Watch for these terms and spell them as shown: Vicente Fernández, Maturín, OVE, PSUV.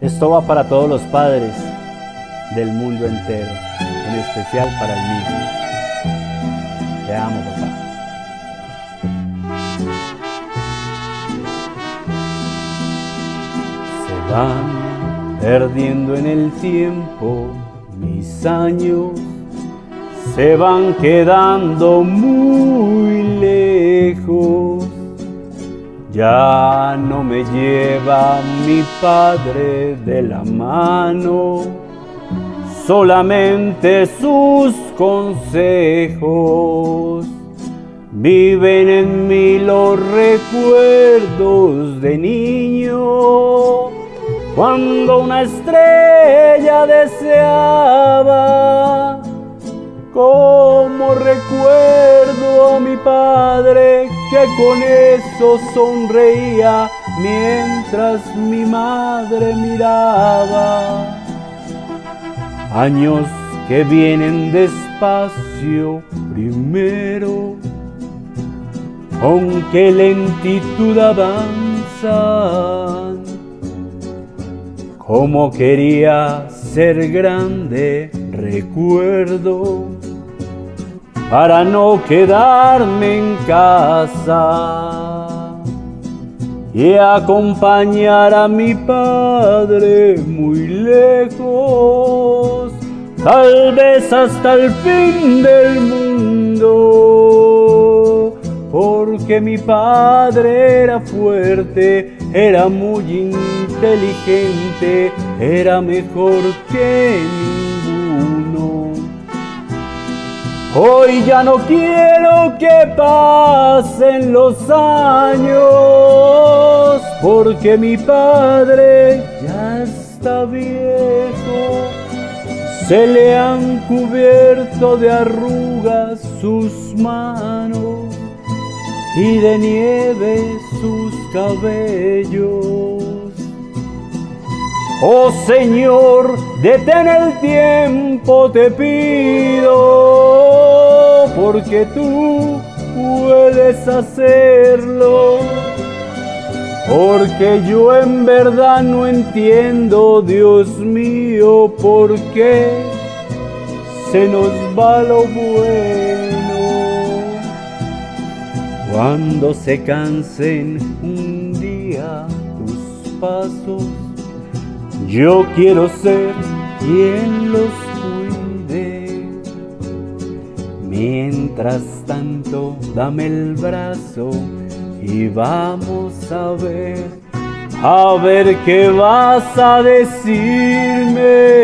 Esto va para todos los padres del mundo entero, en especial para el mío. Te amo, papá. Se van perdiendo en el tiempo mis años, se van quedando muy lejos. Ya no me lleva mi padre de la mano, solamente sus consejos. Viven en mí los recuerdos de niño, cuando una estrella deseaba. Como recuerdo a mi padre que con eso sonreía mientras mi madre miraba. Años que vienen despacio primero, aunque lentitud avanzan. Como quería ser grande, recuerdo, para no quedarme en casa y acompañar a mi padre muy lejos, tal vez hasta el fin del mundo, porque mi padre era fuerte, era muy inteligente, era mejor que ninguno. Hoy ya no quiero que pasen los años, porque mi padre ya está viejo. Se le han cubierto de arrugas sus manos y de nieve sus cabellos. Oh Señor, detén el tiempo, te pido, porque tú puedes hacerlo, porque yo en verdad no entiendo, Dios mío, por qué se nos va lo bueno. Cuando se cansen un día tus pasos, yo quiero ser quien los cuide. Mientras tanto, dame el brazo y vamos a ver qué vas a decirme.